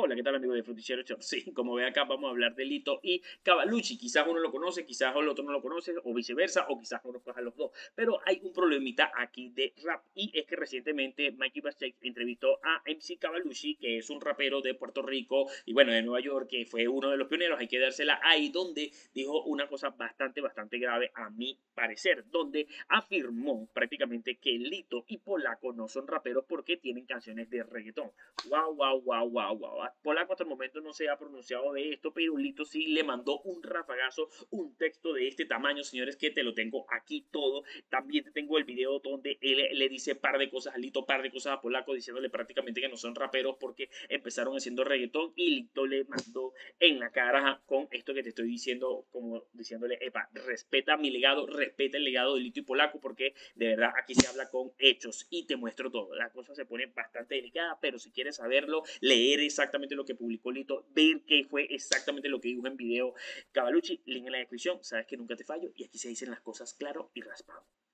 Hola, ¿qué tal amigos de Flowticiero Show? Sí, como ve acá vamos a hablar de Lito y Cavalucci. Quizás uno lo conoce, quizás el otro no lo conoce, o viceversa, o quizás conozcas a los dos. Pero hay un problemita aquí de rap, y es que recientemente Maiky Backstage entrevistó a MC Cavalucci, que es un rapero de Puerto Rico y bueno, de Nueva York, que fue uno de los pioneros, hay que dársela ahí, donde dijo una cosa bastante grave a mi parecer, donde afirmó prácticamente que Lito y Polaco no son raperos porque tienen canciones de reggaetón. Wow. Polaco hasta el momento no se ha pronunciado de esto, pero Lito sí le mandó un rafagazo, un texto de este tamaño, señores, que te lo tengo aquí todo. También te tengo el video donde él le dice par de cosas a Lito, par de cosas a Polaco, diciéndole prácticamente que no son raperos porque empezaron haciendo reggaetón, y Lito le mandó en la cara con esto que te estoy diciendo, como diciéndole, epa, respeta mi legado, respeta el legado de Lito y Polaco, porque de verdad aquí se habla con hechos y te muestro todo. La cosa se pone bastante delicada, pero si quieres saberlo, leer exactamente lo que publicó Lito, ver qué fue exactamente lo que dijo en video Cavalucci, link en la descripción, sabes que nunca te fallo, y aquí se dicen las cosas claro y raspado.